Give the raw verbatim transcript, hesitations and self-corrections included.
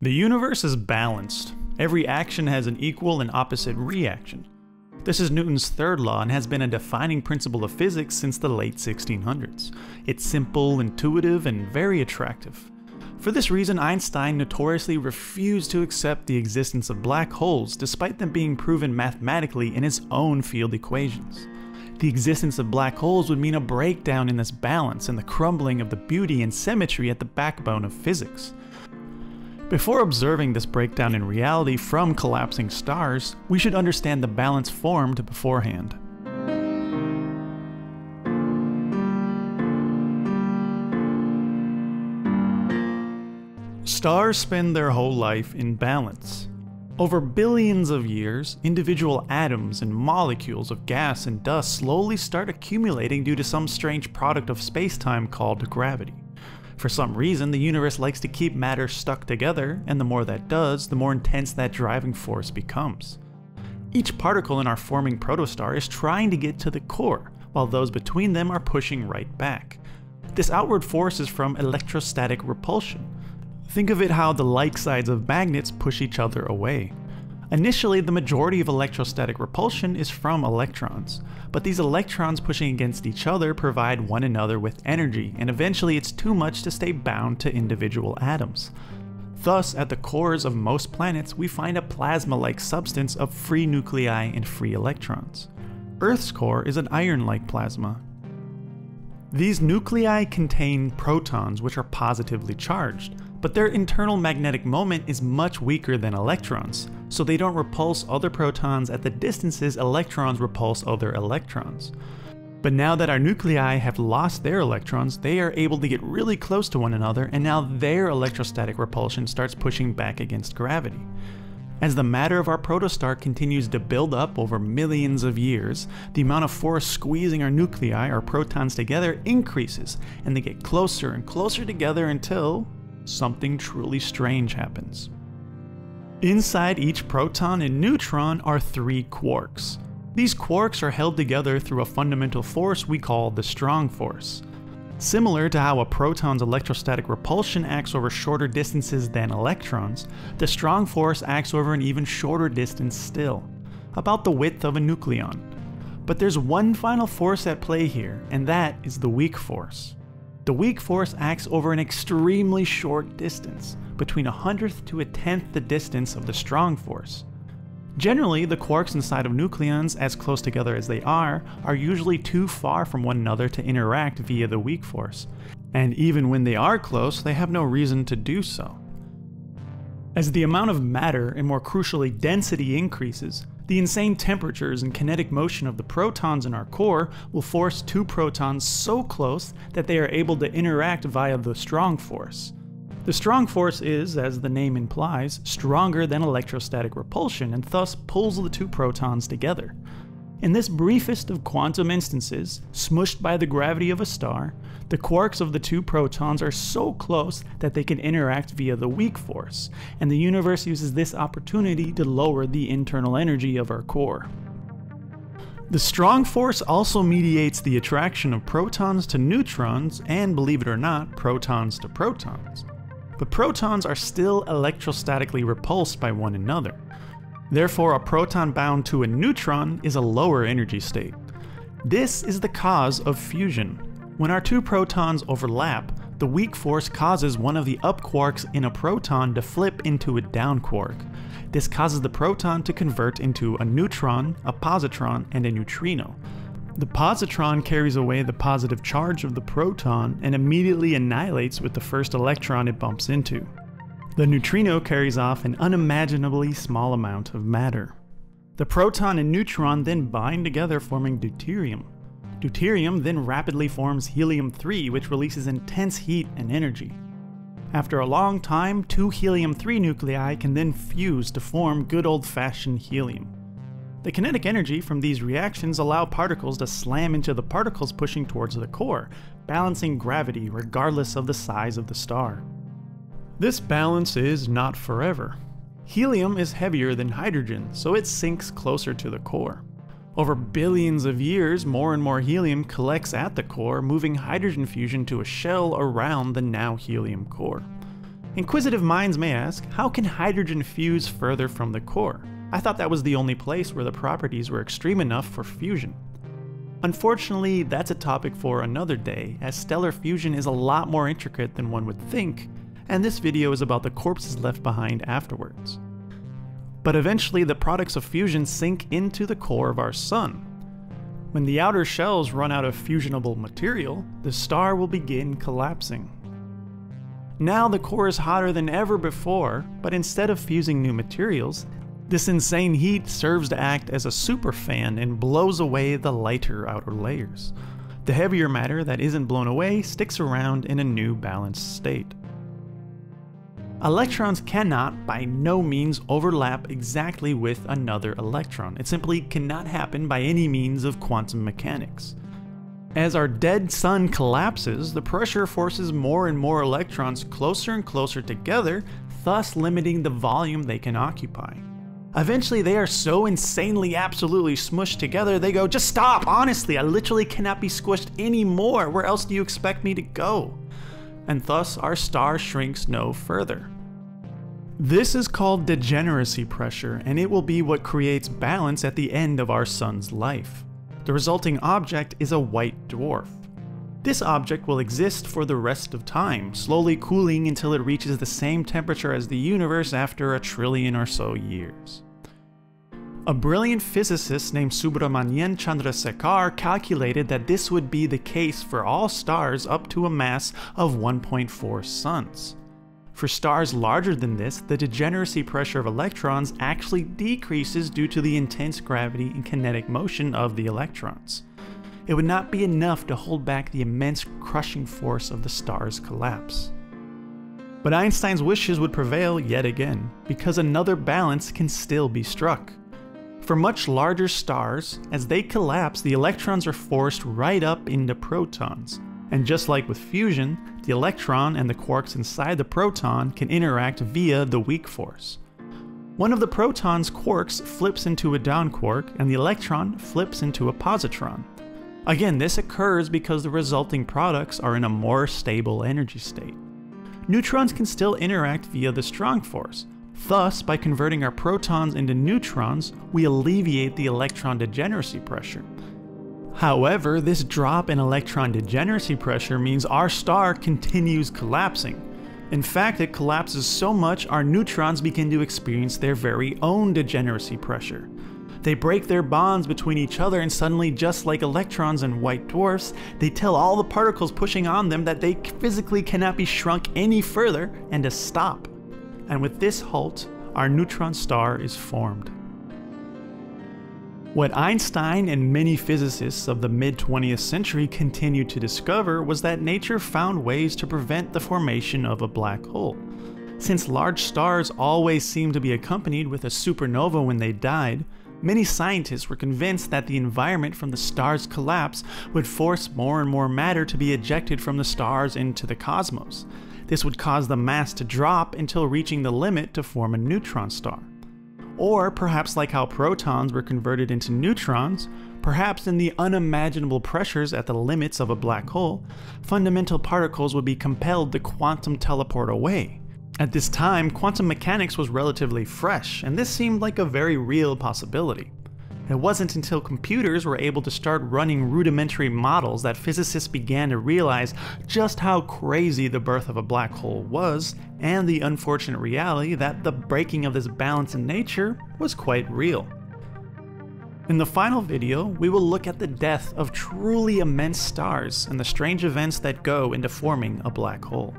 The universe is balanced. Every action has an equal and opposite reaction. This is Newton's third law and has been a defining principle of physics since the late sixteen hundreds. It's simple, intuitive, and very attractive. For this reason, Einstein notoriously refused to accept the existence of black holes despite them being proven mathematically in his own field equations. The existence of black holes would mean a breakdown in this balance and the crumbling of the beauty and symmetry at the backbone of physics. Before observing this breakdown in reality from collapsing stars, we should understand the balance formed beforehand. Stars spend their whole life in balance. Over billions of years, individual atoms and molecules of gas and dust slowly start accumulating due to some strange product of space-time called gravity. For some reason, the universe likes to keep matter stuck together, and the more that does, the more intense that driving force becomes. Each particle in our forming protostar is trying to get to the core, while those between them are pushing right back. This outward force is from electrostatic repulsion. Think of it how the like sides of magnets push each other away. Initially, the majority of electrostatic repulsion is from electrons, but these electrons pushing against each other provide one another with energy, and eventually it's too much to stay bound to individual atoms. Thus, at the cores of most planets, we find a plasma-like substance of free nuclei and free electrons. Earth's core is an iron-like plasma. These nuclei contain protons, which are positively charged, but their internal magnetic moment is much weaker than electrons, so they don't repulse other protons at the distances electrons repulse other electrons. But now that our nuclei have lost their electrons, they are able to get really close to one another, and now their electrostatic repulsion starts pushing back against gravity. As the matter of our protostar continues to build up over millions of years, the amount of force squeezing our nuclei, our protons together, increases, and they get closer and closer together until something truly strange happens. Inside each proton and neutron are three quarks. These quarks are held together through a fundamental force we call the strong force. Similar to how a proton's electrostatic repulsion acts over shorter distances than electrons, the strong force acts over an even shorter distance still, about the width of a nucleon. But there's one final force at play here, and that is the weak force. The weak force acts over an extremely short distance, between a hundredth to a tenth the distance of the strong force. Generally, the quarks inside of nucleons, as close together as they are, are usually too far from one another to interact via the weak force. And even when they are close, they have no reason to do so. As the amount of matter, and more crucially density, increases, the insane temperatures and kinetic motion of the protons in our core will force two protons so close that they are able to interact via the strong force. The strong force is, as the name implies, stronger than electrostatic repulsion and thus pulls the two protons together. In this briefest of quantum instances, smushed by the gravity of a star, the quarks of the two protons are so close that they can interact via the weak force, and the universe uses this opportunity to lower the internal energy of our core. The strong force also mediates the attraction of protons to neutrons and, believe it or not, protons to protons. But protons are still electrostatically repulsed by one another. Therefore, a proton bound to a neutron is a lower energy state. This is the cause of fusion. When our two protons overlap, the weak force causes one of the up quarks in a proton to flip into a down quark. This causes the proton to convert into a neutron, a positron, and a neutrino. The positron carries away the positive charge of the proton and immediately annihilates with the first electron it bumps into. The neutrino carries off an unimaginably small amount of matter. The proton and neutron then bind together, forming deuterium. Deuterium then rapidly forms helium three, which releases intense heat and energy. After a long time, two helium three nuclei can then fuse to form good old-fashioned helium. The kinetic energy from these reactions allow particles to slam into the particles pushing towards the core, balancing gravity regardless of the size of the star. This balance is not forever. Helium is heavier than hydrogen, so it sinks closer to the core. Over billions of years, more and more helium collects at the core, moving hydrogen fusion to a shell around the now helium core. Inquisitive minds may ask, how can hydrogen fuse further from the core? I thought that was the only place where the properties were extreme enough for fusion. Unfortunately, that's a topic for another day, as stellar fusion is a lot more intricate than one would think, and this video is about the corpses left behind afterwards. But eventually, the products of fusion sink into the core of our sun. When the outer shells run out of fusionable material, the star will begin collapsing. Now the core is hotter than ever before, but instead of fusing new materials, this insane heat serves to act as a superfan and blows away the lighter outer layers. The heavier matter that isn't blown away sticks around in a new balanced state. Electrons cannot, by no means, overlap exactly with another electron. It simply cannot happen by any means of quantum mechanics. As our dead sun collapses, the pressure forces more and more electrons closer and closer together, thus limiting the volume they can occupy. Eventually, they are so insanely, absolutely smushed together, they go, just stop, honestly, I literally cannot be squished anymore, where else do you expect me to go? And thus our star shrinks no further. This is called degeneracy pressure, and it will be what creates balance at the end of our sun's life. The resulting object is a white dwarf. This object will exist for the rest of time, slowly cooling until it reaches the same temperature as the universe after a trillion or so years. A brilliant physicist named Subramanyan Chandrasekhar calculated that this would be the case for all stars up to a mass of one point four suns. For stars larger than this, the degeneracy pressure of electrons actually decreases due to the intense gravity and kinetic motion of the electrons. It would not be enough to hold back the immense crushing force of the star's collapse. But Einstein's wishes would prevail yet again, because another balance can still be struck. For much larger stars, as they collapse, the electrons are forced right up into protons. And just like with fusion, the electron and the quarks inside the proton can interact via the weak force. One of the proton's quarks flips into a down quark, and the electron flips into a positron. Again, this occurs because the resulting products are in a more stable energy state. Neutrons can still interact via the strong force. Thus, by converting our protons into neutrons, we alleviate the electron degeneracy pressure. However, this drop in electron degeneracy pressure means our star continues collapsing. In fact, it collapses so much our neutrons begin to experience their very own degeneracy pressure. They break their bonds between each other, and suddenly, just like electrons and white dwarfs, they tell all the particles pushing on them that they physically cannot be shrunk any further and to stop. And with this halt, our neutron star is formed. What Einstein and many physicists of the mid twentieth century continued to discover was that nature found ways to prevent the formation of a black hole. Since large stars always seemed to be accompanied with a supernova when they died, many scientists were convinced that the environment from the star's collapse would force more and more matter to be ejected from the stars into the cosmos. This would cause the mass to drop until reaching the limit to form a neutron star. Or perhaps like how protons were converted into neutrons, perhaps in the unimaginable pressures at the limits of a black hole, fundamental particles would be compelled to quantum teleport away. At this time, quantum mechanics was relatively fresh, and this seemed like a very real possibility. It wasn't until computers were able to start running rudimentary models that physicists began to realize just how crazy the birth of a black hole was, and the unfortunate reality that the breaking of this balance in nature was quite real. In the final video, we will look at the death of truly immense stars and the strange events that go into forming a black hole.